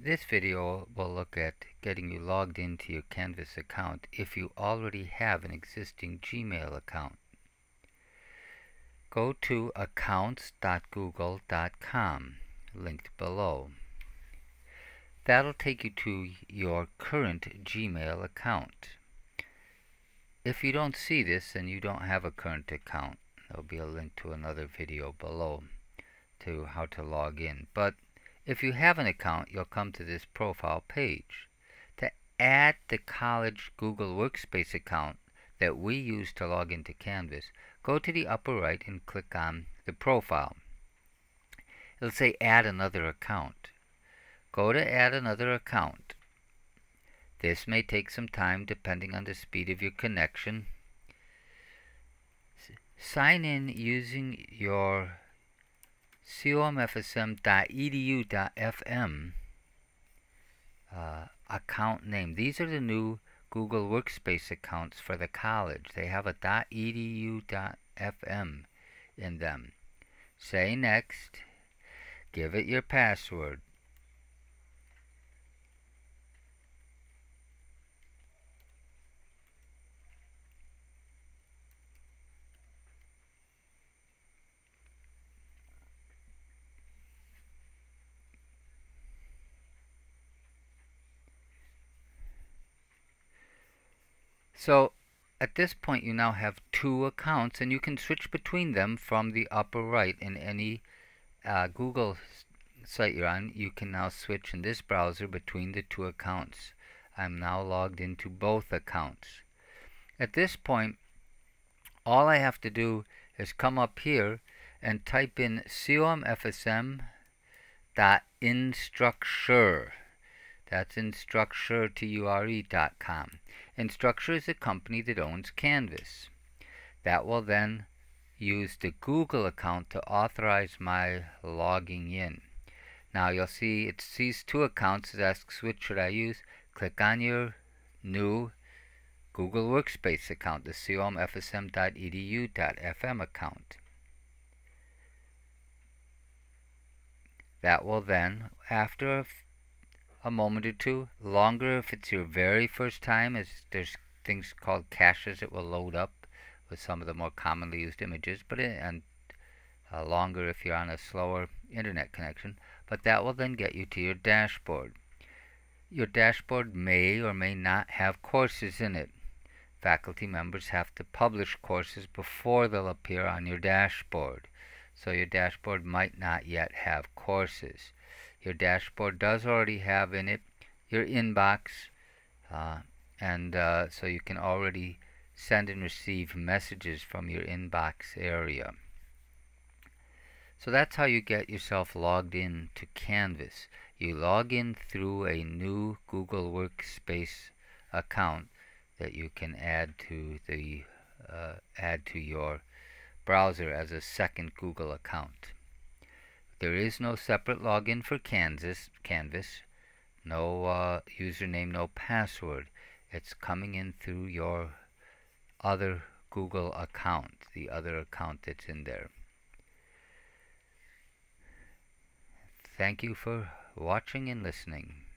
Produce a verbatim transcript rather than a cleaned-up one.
This video will look at getting you logged into your Canvas account if you already have an existing Gmail account. Go to accounts dot google dot com, linked below. That'll take you to your current Gmail account. If you don't see this, then you don't have a current account. There'll be a link to another video below to how to log in. But if you have an account, you'll come to this profile page. To add the college Google Workspace account that we use to log into Canvas, go to the upper right and click on the profile. It'll say add another account. Go to add another account. This may take some time depending on the speed of your connection. S- sign in using your com f s m dot e d u dot f m uh, account name. These are the new Google Workspace accounts for the college. They have a .edu.fm in them. Say next. Give it your password. So at this point you now have two accounts, and you can switch between them from the upper right. In any uh, Google site you're on, you can now switch in this browser between the two accounts. I'm now logged into both accounts. At this point, all I have to do is come up here and type in com f s m dot instructure. That's Instructure, T U R E dot com. Instructure is a company that owns Canvas. That will then use the Google account to authorize my logging in. Now you'll see it sees two accounts. It asks which should I use. Click on your new Google Workspace account, the com f s m dot e d u dot f m account. That will then, after a a moment or two, longer if it's your very first time, as there's things called caches that will load up with some of the more commonly used images, but it, and uh, longer if you're on a slower internet connection, but that will then get you to your dashboard. Your dashboard may or may not have courses in it. Faculty members have to publish courses before they'll appear on your dashboard, so your dashboard might not yet have courses. Your dashboard does already have in it your inbox, uh, and uh, so you can already send and receive messages from your inbox area. So that's how you get yourself logged in to Canvas. You log in through a new Google Workspace account that you can add to the uh, add to your browser as a second Google account. There is no separate login for Canvas, Canvas, no uh, username, no password. It's coming in through your other Google account, the other account that's in there. Thank you for watching and listening.